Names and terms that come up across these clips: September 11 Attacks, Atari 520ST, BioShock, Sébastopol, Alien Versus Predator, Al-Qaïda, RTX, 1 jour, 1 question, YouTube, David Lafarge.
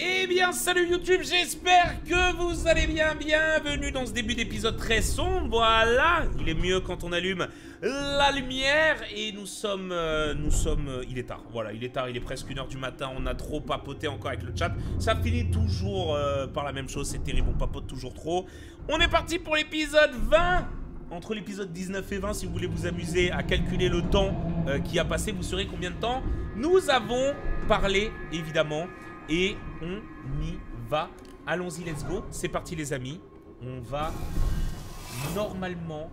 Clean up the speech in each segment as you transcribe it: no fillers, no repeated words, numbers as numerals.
Eh bien salut YouTube, j'espère que vous allez bien, bienvenue dans ce début d'épisode très sombre, voilà, il est mieux quand on allume la lumière et nous sommes, il est tard, voilà, il est presque 1h du matin, on a trop papoté encore avec le chat, ça finit toujours par la même chose, c'est terrible, on papote toujours trop. On est parti pour l'épisode 20. Entre l'épisode 19 et 20, si vous voulez vous amuser à calculer le temps qui a passé, vous saurez combien de temps nous avons parlé, évidemment. Et on y va. Allons-y, let's go. C'est parti, les amis. On va normalement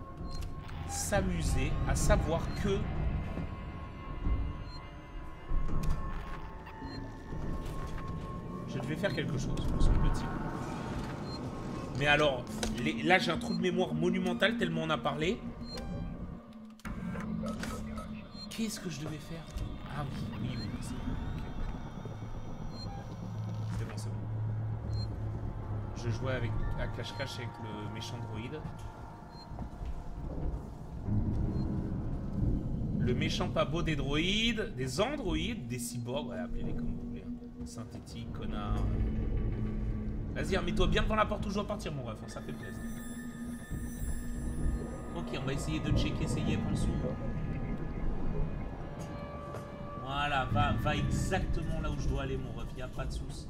s'amuser à savoir que... Je devais faire quelque chose pour ce petit... Mais alors, là j'ai un trou de mémoire monumental tellement on a parlé. Qu'est-ce que je devais faire? Ah oui, oui, oui, c'est bon, c'est bon. Je jouais avec, à Clash avec le méchant droïde. Le méchant pas beau des droïdes, des androïdes, des cyborgs, ouais, appelez-les comme vous voulez. Synthétique, connard... Vas-y, mets-toi bien devant la porte où je dois partir, mon ref, ça fait plaisir. Ok, on va essayer de checker, essayer pour le sou. Voilà, va exactement là où je dois aller, mon ref, y'a pas de soucis.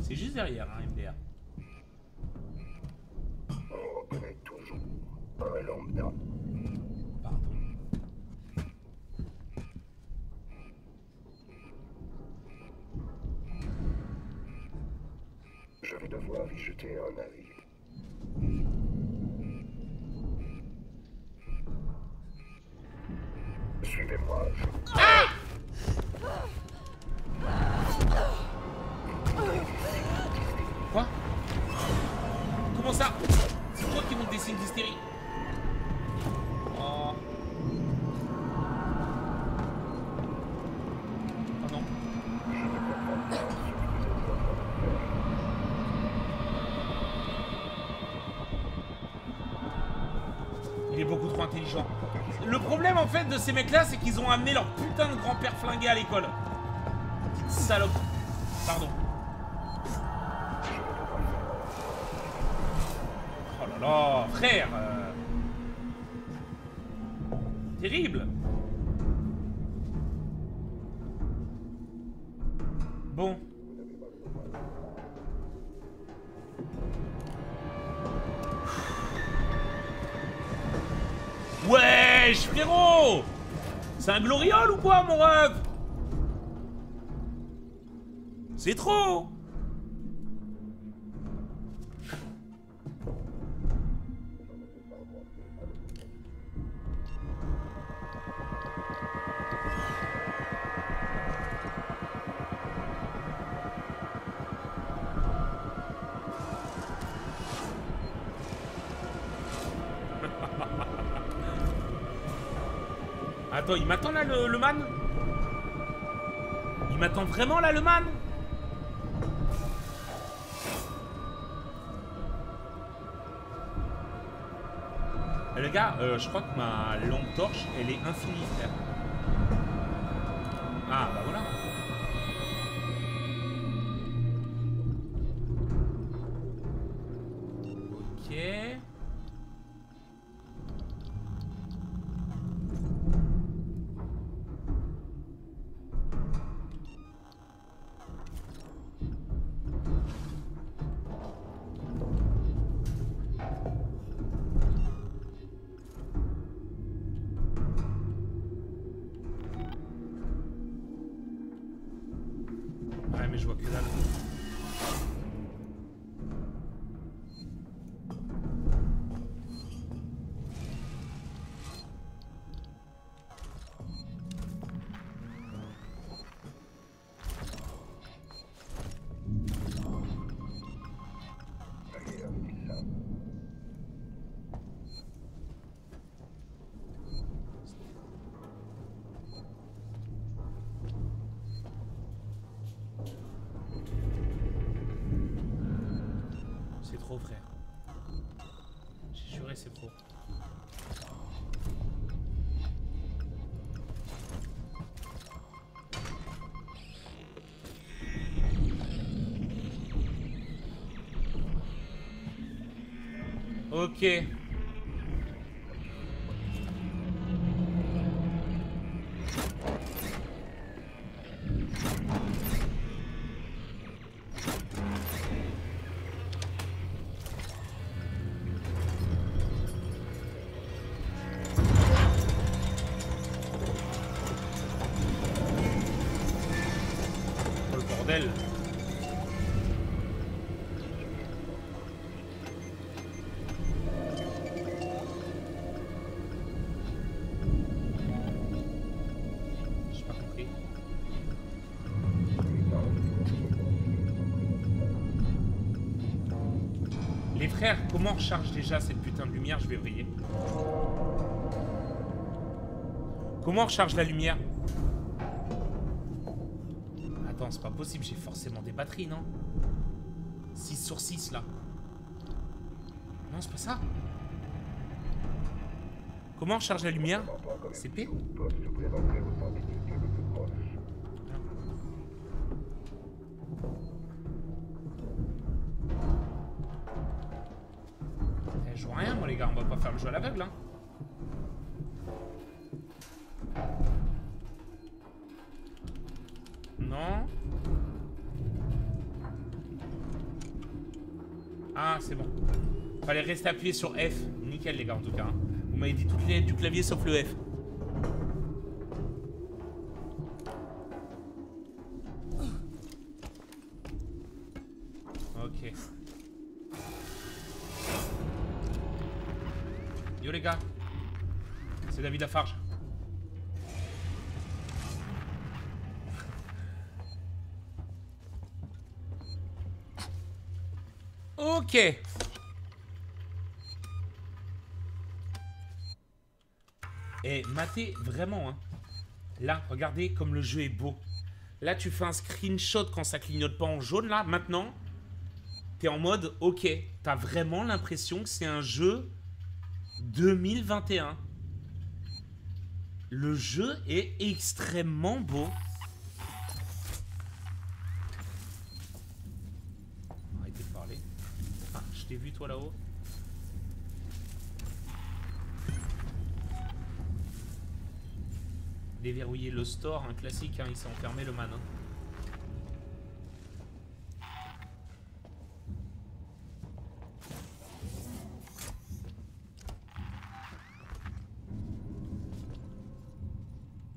C'est juste derrière, hein, MDR. Pardon. Je vais devoir y jeter un œil. Suivez-moi, je... Ah! Quoi? Comment ça? C'est toi qui montre des signes d'hystérie. Intelligent. Le problème en fait de ces mecs là, c'est qu'ils ont amené leur putain de grand-père flingué à l'école. Petite salope. Pardon. Oh là là, frère. Terrible. Bon. Wesh, frérot! C'est un gloriole ou quoi, mon ref? C'est trop! Attends, il m'attend là le man? Il m'attend vraiment là le man? Et les gars, je crois que ma lampe torche, elle est infinie, frère. Ah bah voilà. C'est trop, frère. J'ai juré, c'est trop. Ok. Comment on recharge déjà cette putain de lumière? Je vais briller. Comment on recharge la lumière? Attends, c'est pas possible, j'ai forcément des batteries, non? 6 sur 6, là. Non, c'est pas ça. Comment on recharge la lumière? C'est P. Je vois rien, moi, les gars, on va pas faire le jeu à l'aveugle, hein. Non. Ah, c'est bon. Fallait rester appuyé sur F. Nickel, les gars, en tout cas. Hein. Vous m'avez dit toutes les lettres du clavier sauf le F. Ok. Yo les gars, c'est David Lafarge. Ok. Et matez vraiment, hein. Là, regardez comme le jeu est beau. Là, tu fais un screenshot quand ça clignote pas en jaune, là. Maintenant, t'es en mode, ok, t'as vraiment l'impression que c'est un jeu... 2021. Le jeu est extrêmement beau. Arrêtez de parler. Ah, je t'ai vu toi là-haut. Déverrouiller le store, un classique, hein, il s'est enfermé le man. Hein.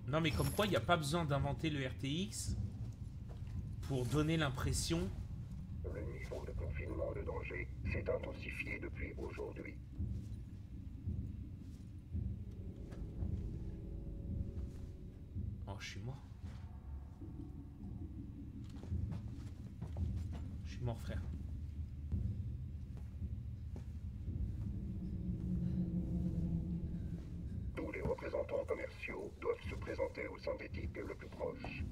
Non mais comme quoi il n'y a pas besoin d'inventer le RTX pour donner l'impression. Le niveau de confinement, de danger s'est intensifié depuis aujourd'hui. Oh je suis mort. Je suis mort frère. Représentants commerciaux doivent se présenter au synthétique le plus proche.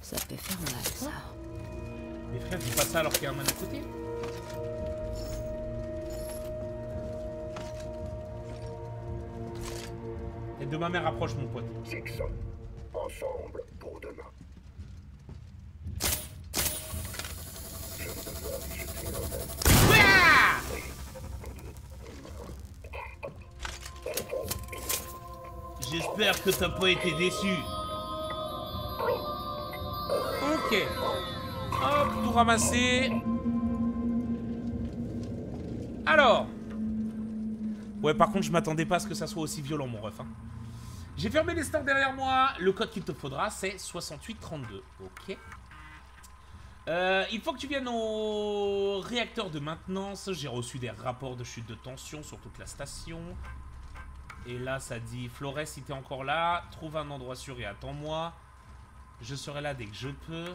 Ça peut faire mal, ça. Mais frère, c'est pas ça alors qu'il y a un man à côté. Et de ma mère approche, mon pote. Sixon, ensemble pour demain. J'espère que t'as pas été déçu. Ok. Hop, tout ramasser. Alors. Ouais, par contre, je m'attendais pas à ce que ça soit aussi violent, mon ref. Hein. J'ai fermé les stands derrière moi. Le code qu'il te faudra, c'est 6832. Ok. Il faut que tu viennes au réacteur de maintenance. J'ai reçu des rapports de chute de tension sur toute la station. Et là, ça dit, Flores, si t'es encore là, trouve un endroit sûr et attends-moi. Je serai là dès que je peux.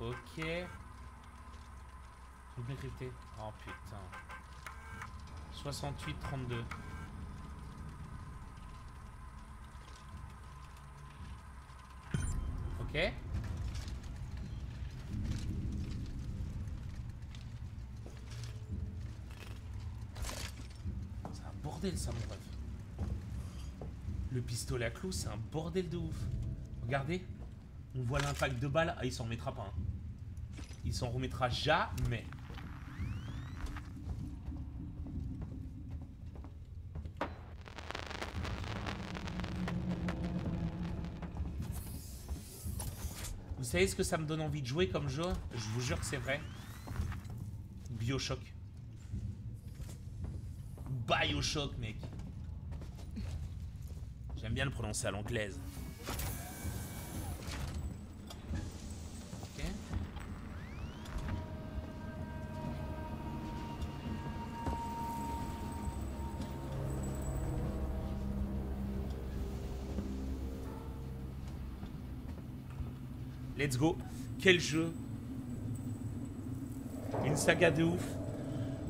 Ok. Double crypté. Oh putain. 68-32. Ok. C'est un bordel ça mon ref. Le pistolet à clous, c'est un bordel de ouf. Regardez. On voit l'impact de balle. Ah, il s'en remettra pas. Hein. Il s'en remettra jamais. Vous savez ce que ça me donne envie de jouer comme jeu? Je vous jure que c'est vrai. BioShock. BioShock, mec. J'aime bien le prononcer à l'anglaise. Let's go. Quel jeu. Une saga de ouf.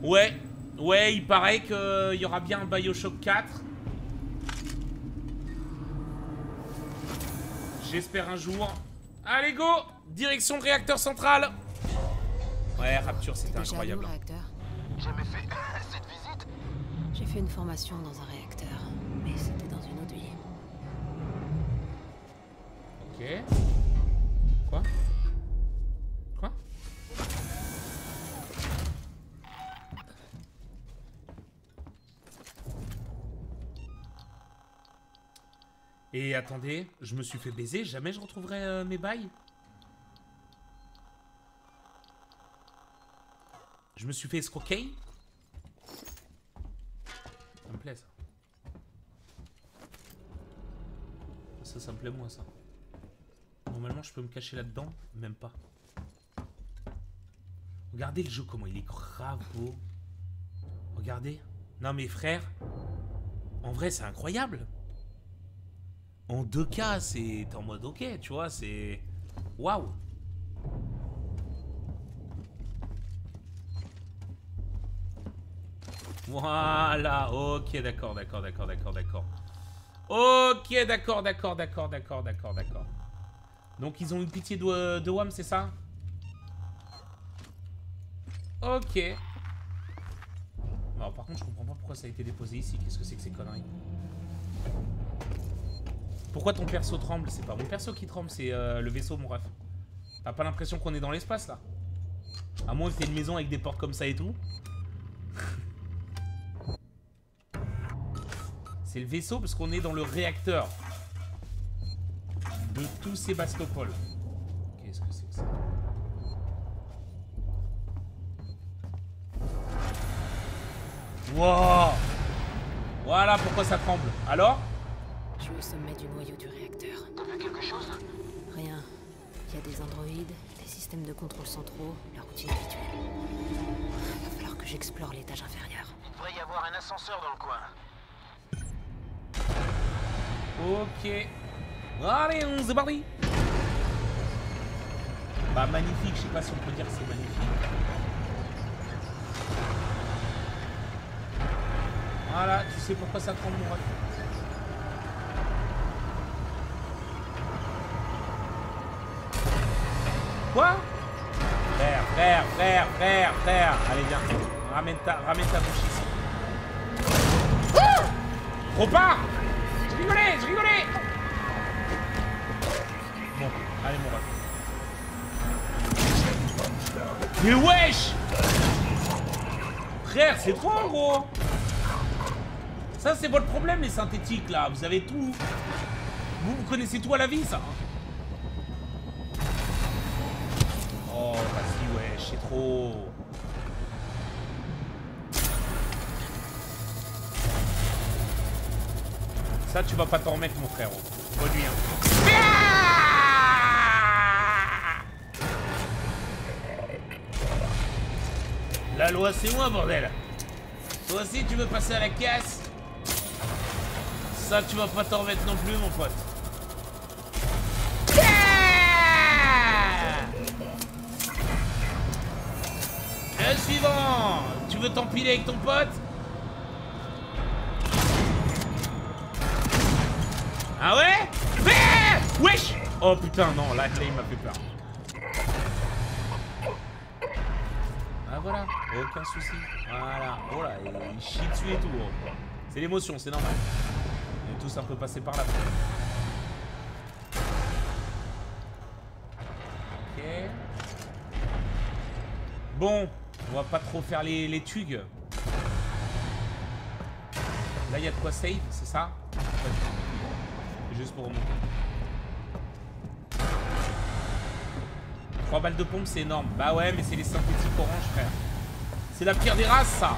Ouais. Ouais, il paraît qu'il y aura bien un BioShock 4. J'espère un jour. Allez, go. Direction réacteur central. Ouais, Rapture, c'était incroyable. J'ai jamais fait cette visite. J'ai fait une formation dans un réacteur, mais c'était dans une autre vie. Ok. Quoi? Quoi? Et attendez, je me suis fait baiser, jamais je retrouverai mes bails. Je me suis fait escroquer. Ça me plaît ça. Ça me plaît moins ça. Normalement, je peux me cacher là-dedans. Même pas. Regardez le jeu, comment il est grave beau. Regardez. Non, mais frère, en vrai, c'est incroyable. En 2K, c'est en mode OK, tu vois, c'est... Waouh. Voilà. OK, d'accord, d'accord, d'accord, d'accord, d'accord. OK, d'accord, d'accord, d'accord, d'accord, d'accord, d'accord. Donc ils ont eu pitié de WAM, c'est ça? Ok. Alors par contre je comprends pas pourquoi ça a été déposé ici. Qu'est-ce que c'est que ces conneries? Pourquoi ton perso tremble? C'est pas mon perso qui tremble, c'est le vaisseau mon ref. T'as pas l'impression qu'on est dans l'espace là? À moins que t'aies une maison avec des portes comme ça et tout. C'est le vaisseau parce qu'on est dans le réacteur de tout Sébastopol. Qu'est-ce que c'est que ça? Wow. Voilà pourquoi ça tremble. Alors? Je suis au sommet du noyau du réacteur. T'as vu quelque chose? Rien. Il y a des androïdes, des systèmes de contrôle centraux, la routine habituelle. Il va falloir que j'explore l'étage inférieur. Il devrait y avoir un ascenseur dans le coin. Ok. Allez, on se barre. Bah magnifique, je sais pas si on peut dire que c'est magnifique. Voilà, tu sais pourquoi ça tremble mon ref. Quoi? Frère. Allez viens, ramène ta bouche ici. Ah! Repars. Je rigolais. Bon, allez mon ref. Mais wesh! Frère, c'est trop en gros! Ça c'est votre problème les synthétiques là, vous avez tout. Vous connaissez tout à la vie ça. Oh vas-y wesh, c'est trop. Ça tu vas pas t'en remettre mon frère. Bonne nuit hein. La loi c'est moi bordel. Toi aussi tu veux passer à la casse. Ça tu vas pas t'en remettre non plus mon pote. Le suivant. Tu veux t'empiler avec ton pote? Ah ouais? Wesh. Oh putain, non, la clé m'a fait peur. Ah voilà, aucun souci. Voilà, oh là, il chie dessus et tout. Oh. C'est l'émotion, c'est normal. On est tous un peu passés par là. Ok. Bon, on va pas trop faire les tugs. Là, il y a de quoi save, c'est ça? Juste pour remonter. 3 balles de pompe, c'est énorme. Bah ouais, mais c'est les synthétiques orange, frère. C'est la pire des races, ça. Ok.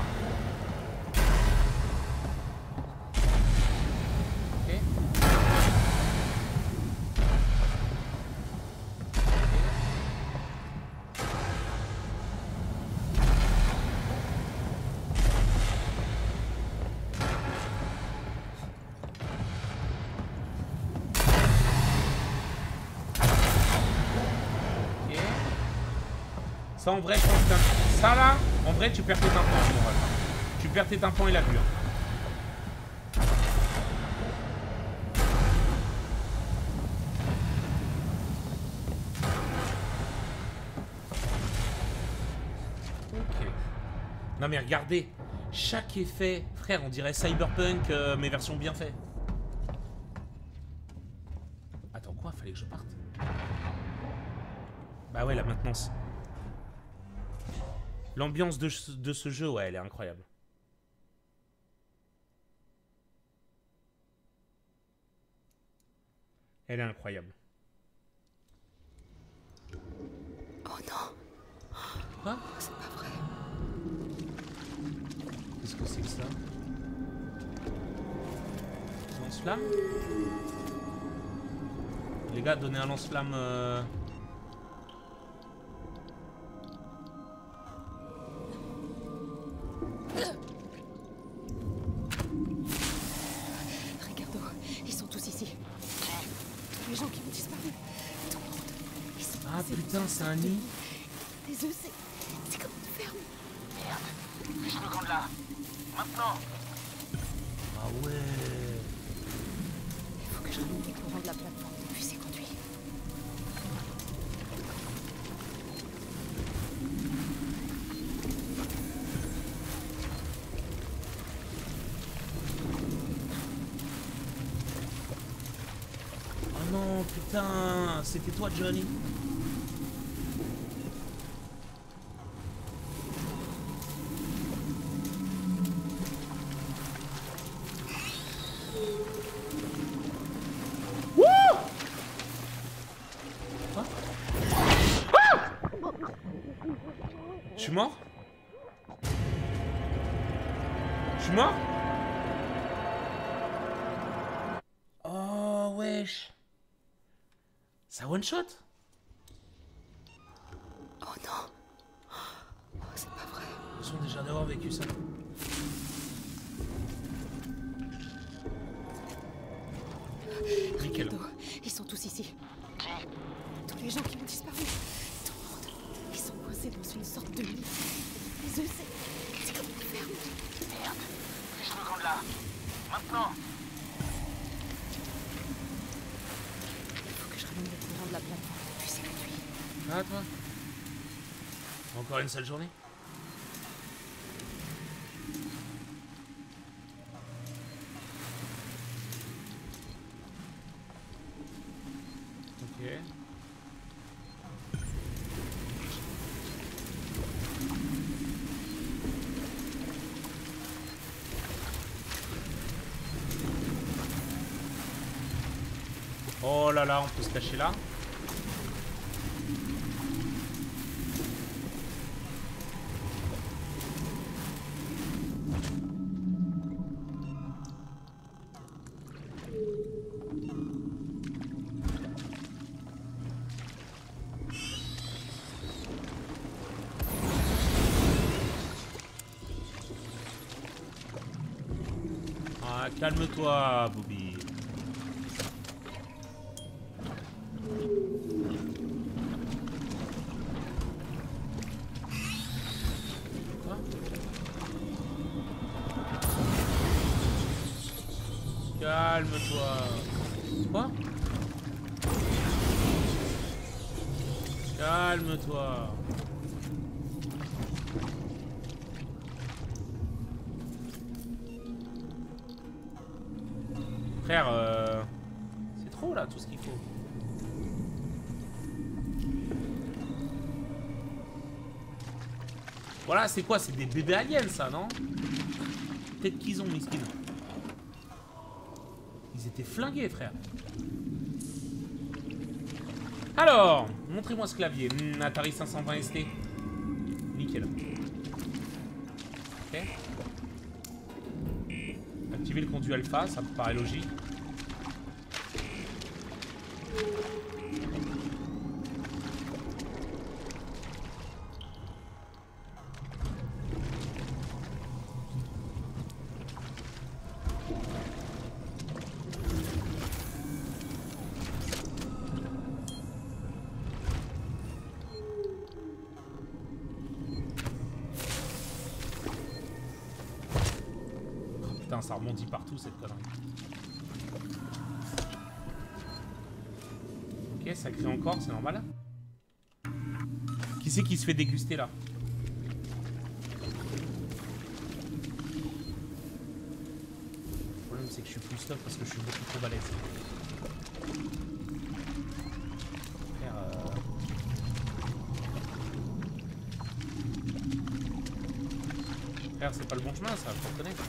Ça en vrai, je pense que ça là, en vrai, tu perds tes tympans, moral. Tu perds tes tympans et la vue. Ok. Non mais regardez, chaque effet, frère, on dirait Cyberpunk, mais version bien faite. Attends quoi, fallait que je parte. Bah ouais, la maintenance. L'ambiance de ce jeu, ouais, elle est incroyable. Elle est incroyable. Oh non. Quoi? C'est pas vrai. Qu'est-ce que c'est que ça? Lance-flamme? Les gars, donnez un lance-flamme... Putain, c'est un nid. Des œufs, c'est comme une ferme. Merde, je me rends là. Maintenant. Ah ouais. Il faut que je remonte les courants de la plateforme depuis ces conduits. Oh non, putain, c'était toi, Johnny. Je suis mort. Oh wesh. Ça one shot. Oh non. Oh, c'est pas vrai. Ils sont déjà d'avoir vécu ça. Ricardo, ils sont tous ici. Tous les gens qui ont disparu. Ils sont coincés dans une sorte de lit. Les œufs, c'est comme une ferme. Merde, je me rends là. Maintenant. Il faut que je ramène le courant de la plateforme depuis ces conduits. Ah, toi. Encore une sale journée. Ok. Oh là là, on peut se cacher là. Ah, calme-toi, Bobby. Calme-toi. Quoi? Calme-toi. Frère, c'est trop là tout ce qu'il faut. Voilà, c'est quoi? C'est des bébés aliens, ça, non? Peut-être qu'ils ont, mais ils étaient flingués, frère. Alors, montrez-moi ce clavier. Atari 520ST. Nickel. Ok. Activer le conduit alpha, ça me paraît logique. Ça rebondit partout cette connerie. Ok, ça crée encore, c'est normal. Qui c'est qui se fait déguster là? Le problème c'est que je suis plus stop parce que je suis beaucoup trop balèze. Frère, c'est pas le bon chemin ça, faut reconnaître.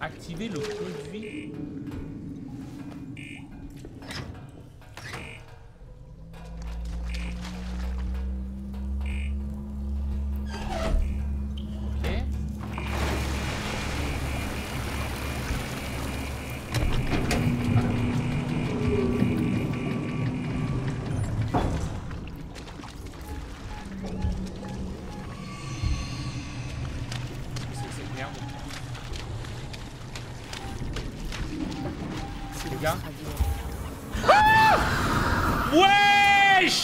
Activer le conduit. Ok. Qu'est-ce que c'est que merde ? Ah! Wesh!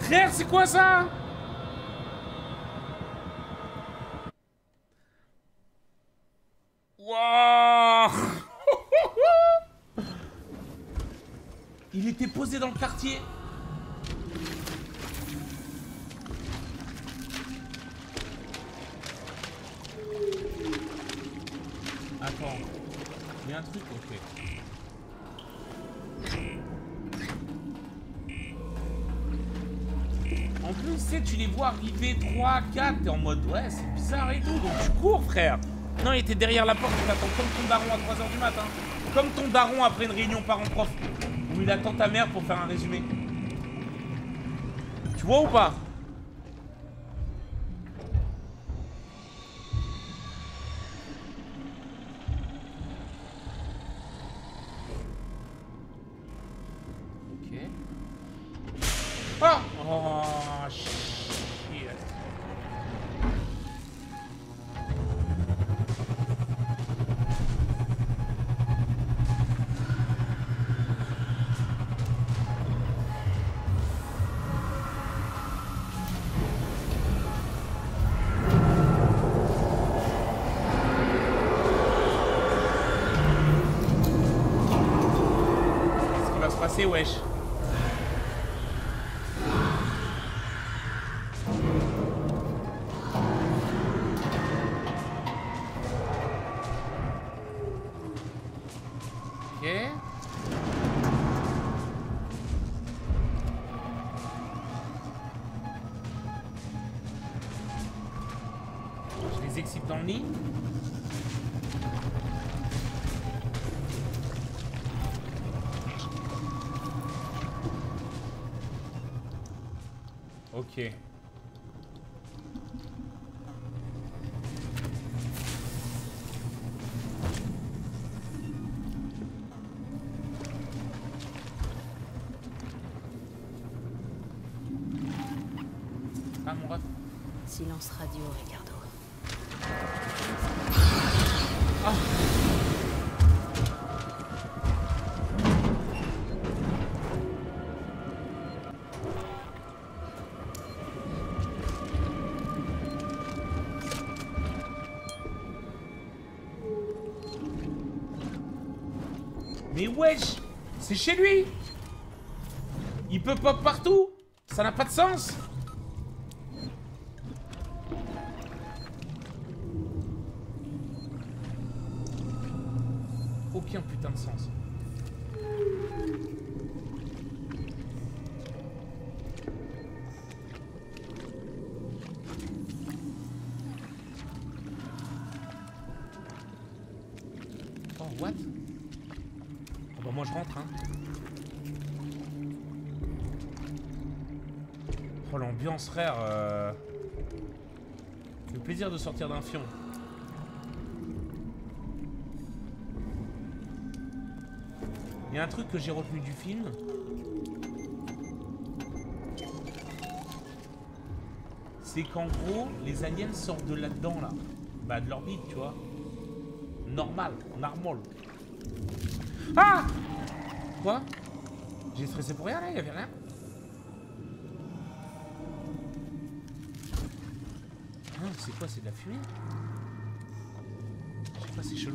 Frère, c'est quoi ça? Wow! Il était posé dans le quartier. Attends, il y a un truc, ok. En plus, tu sais, tu les vois arriver 3, 4, t'es en mode ouais, c'est bizarre et tout, donc tu cours, frère. Non, il était derrière la porte, il attend comme ton daron à 3 h du matin. Comme ton daron après une réunion parent-prof, où il attend ta mère pour faire un résumé. Tu vois ou pas? Oh shit. Qu'est-ce qui va se passer, wesh? Excite dans le nid. Ok. Ah mon ref. Silence radio, Ricardo. Ah. Mais wesh, c'est chez lui. Il peut pop partout. Ça n'a pas de sens. Aucun putain de sens. Oh, what? Oh, bah moi je rentre, hein. Oh, l'ambiance, frère. Le plaisir de sortir d'un fion. Il y a un truc que j'ai retenu du film. C'est qu'en gros, les aliens sortent de là-dedans, là. Bah, de l'orbite, tu vois. Normal, en armol. Ah! Quoi? J'ai stressé pour rien, là, il n'y avait rien. Ah, c'est quoi? C'est de la fumée? Je sais pas, c'est chelou.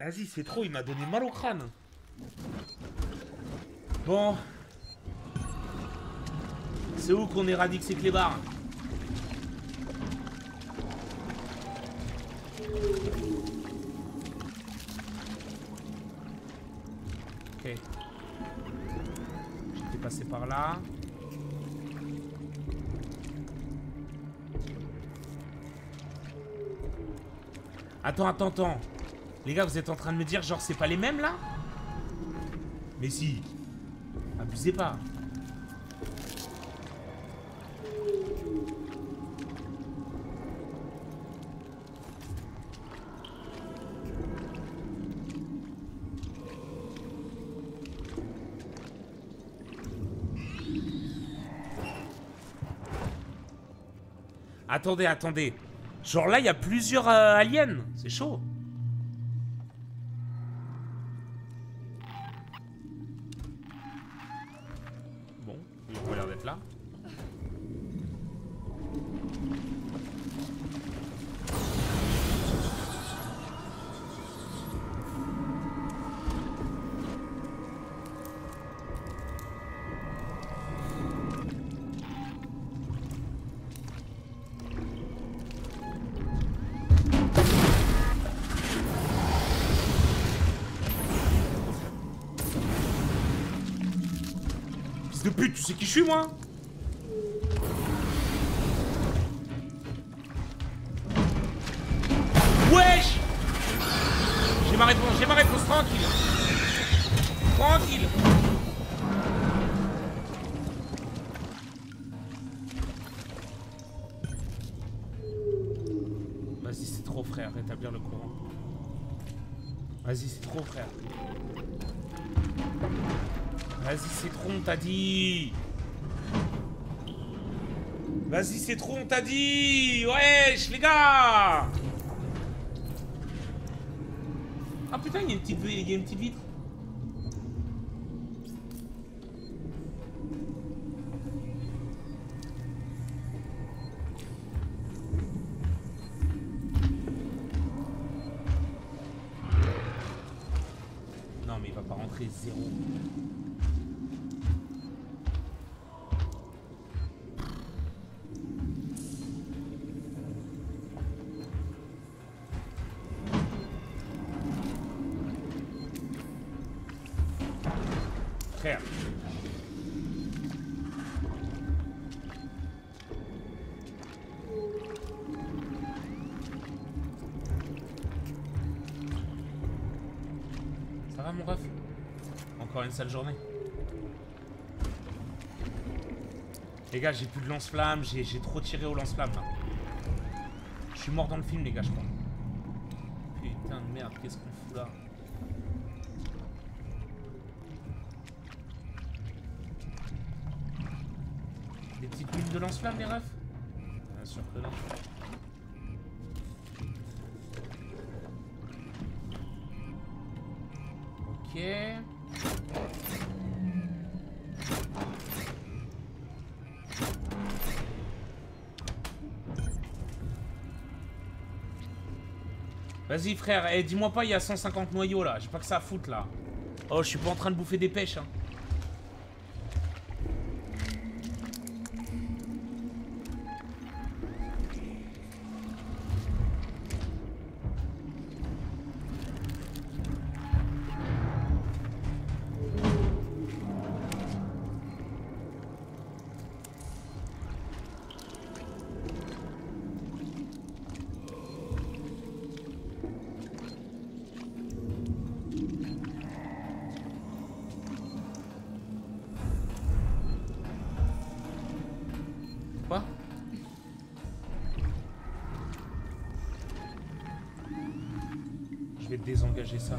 Vas-y, c'est trop, il m'a donné mal au crâne. Bon. C'est où qu'on éradique ces clébards? Ok. J'étais passé par là. Attends, attends, attends. Les gars, vous êtes en train de me dire, genre, c'est pas les mêmes, là? Mais si. Abusez pas. Attendez, attendez. Genre là, il y a plusieurs aliens. C'est chaud. Bon, il a l'air d'être là. Pute, tu sais qui je suis, moi? Wesh! J'ai ma réponse, tranquille. Tranquille. Vas-y, c'est trop, frère, rétablir le courant. Vas-y, c'est trop, frère. Vas-y, c'est trop, on t'a dit. Vas-y, c'est trop, on t'a dit. Wesh, les gars. Ah putain, il y a une petite, vitre. près zéro. Une sale journée. Les gars, j'ai plus de lance-flamme, j'ai trop tiré au lance-flamme. Je suis mort dans le film, les gars, je crois. Putain de merde, qu'est-ce qu'on fout là? Des petites lunes de lance-flamme, les refs? Bien sûr que non. Ok. Vas-y frère, et dis-moi pas il y a 150 noyaux là, j'ai pas que ça à foutre là. Oh, je suis pas en train de bouffer des pêches hein. Désengager ça.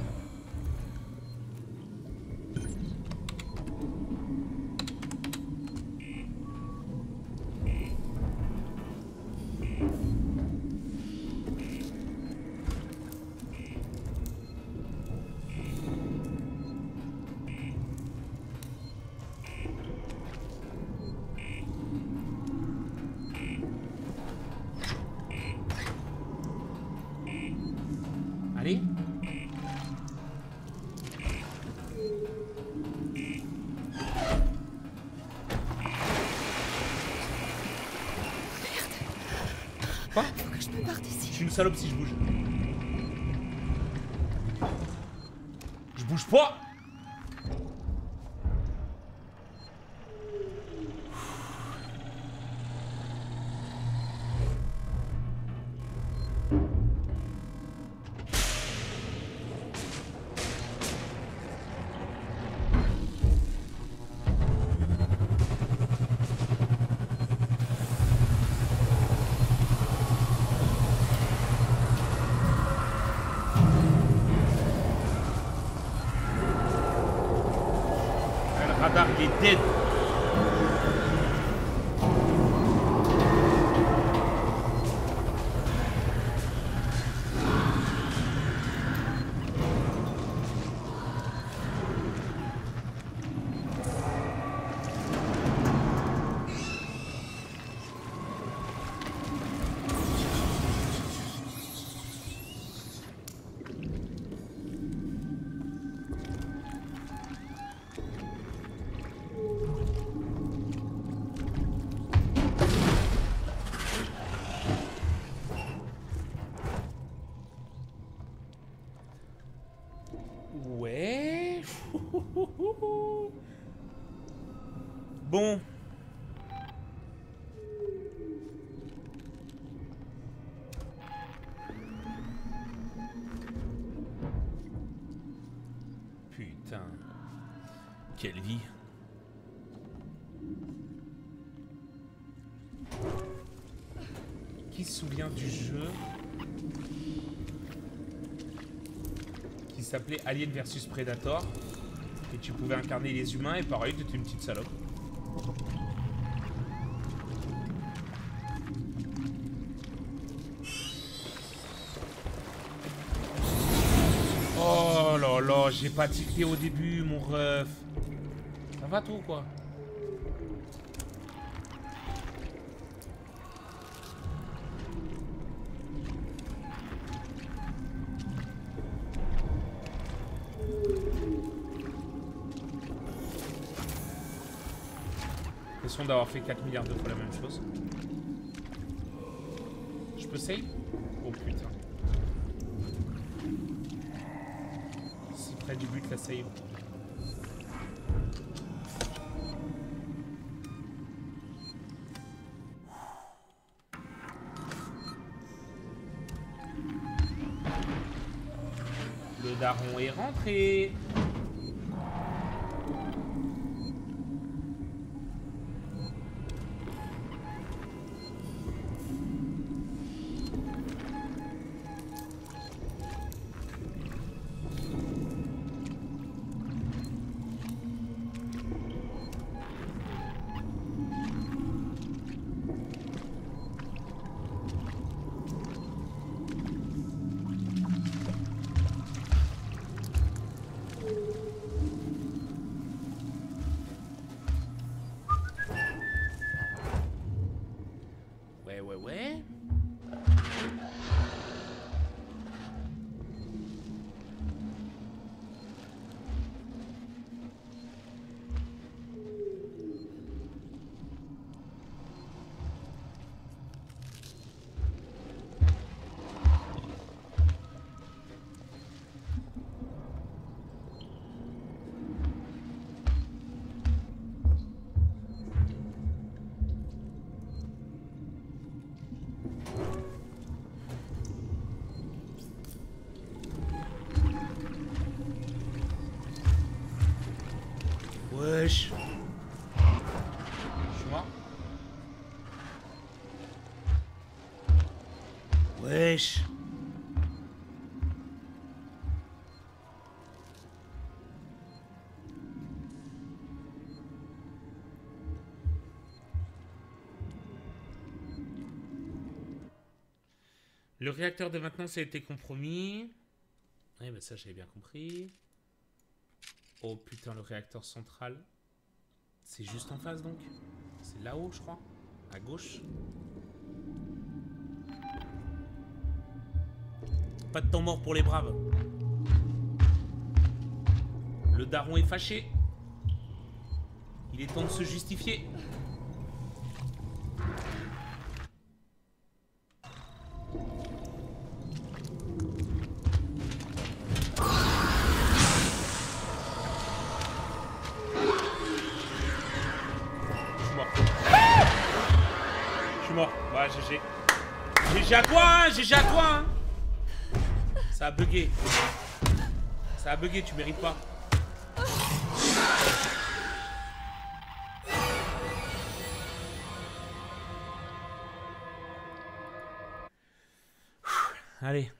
Salope si je bouge. Je bouge pas. Bon. Putain. Quelle vie. Qui se souvient du jeu qui s'appelait Alien Versus Predator et tu pouvais incarner les humains et pareil, t'étais une petite salope. J'ai pas tilté au début, mon ref. Ça va tout, quoi. l'impression d'avoir fait 4 milliards de fois la même chose. Je peux save? Oh putain. Si près du but la save. Le daron est rentré. Le réacteur de maintenance a été compromis. Ouais, bah ça, j'avais bien compris. Oh putain, le réacteur central. C'est juste en face, donc. C'est là-haut, je crois. À gauche. Pas de temps mort pour les braves. Le daron est fâché. Il est temps de se justifier. GG à toi hein. Ça a bugué. Ça a bugué, tu mérites pas. Allez.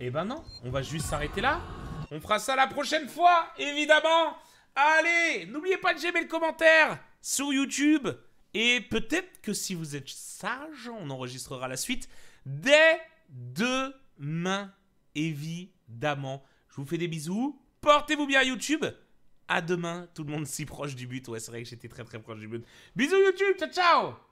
Eh ben non, on va juste s'arrêter là. On fera ça la prochaine fois, évidemment. Allez, n'oubliez pas de j'aimer le commentaire sur YouTube, et peut-être que si vous êtes sage, on enregistrera la suite dès demain, évidemment. Je vous fais des bisous, portez-vous bien YouTube, à demain, tout le monde si proche du but, ouais c'est vrai que j'étais très proche du but. Bisous YouTube, ciao ciao.